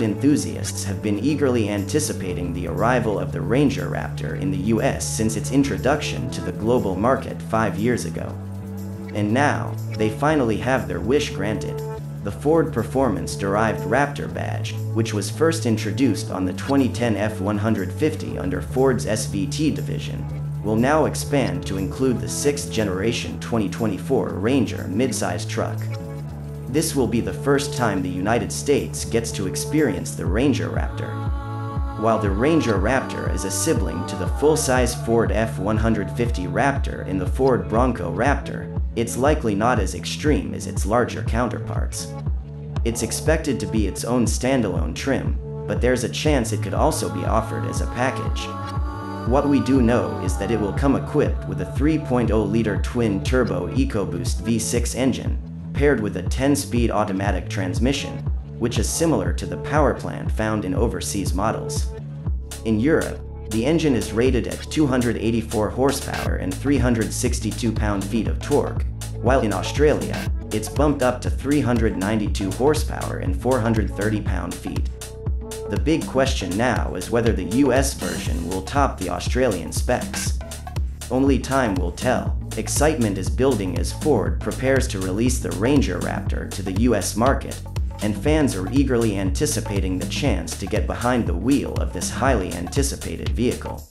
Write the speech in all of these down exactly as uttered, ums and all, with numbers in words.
Ford enthusiasts have been eagerly anticipating the arrival of the Ranger Raptor in the U S since its introduction to the global market five years ago. And now, they finally have their wish granted. The Ford performance-derived Raptor badge, which was first introduced on the twenty ten F one fifty under Ford's S V T division, will now expand to include the sixth generation twenty twenty-four Ranger midsize truck. This will be the first time the United States gets to experience the Ranger Raptor. While the Ranger Raptor is a sibling to the full-size Ford F one fifty Raptor and the Ford Bronco Raptor, it's likely not as extreme as its larger counterparts. It's expected to be its own standalone trim, but there's a chance it could also be offered as a package. What we do know is that it will come equipped with a three point oh liter twin-turbo EcoBoost V six engine, paired with a ten-speed automatic transmission, which is similar to the power plant found in overseas models. In Europe, the engine is rated at two hundred eighty-four horsepower and three hundred sixty-two pound-feet of torque, while in Australia, it's bumped up to three hundred ninety-two horsepower and four hundred thirty pound-feet. The big question now is whether the U S version will top the Australian specs. Only time will tell. Excitement is building as Ford prepares to release the Ranger Raptor to the U S market, and fans are eagerly anticipating the chance to get behind the wheel of this highly anticipated vehicle.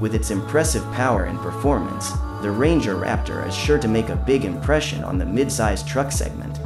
With its impressive power and performance, the Ranger Raptor is sure to make a big impression on the midsize truck segment.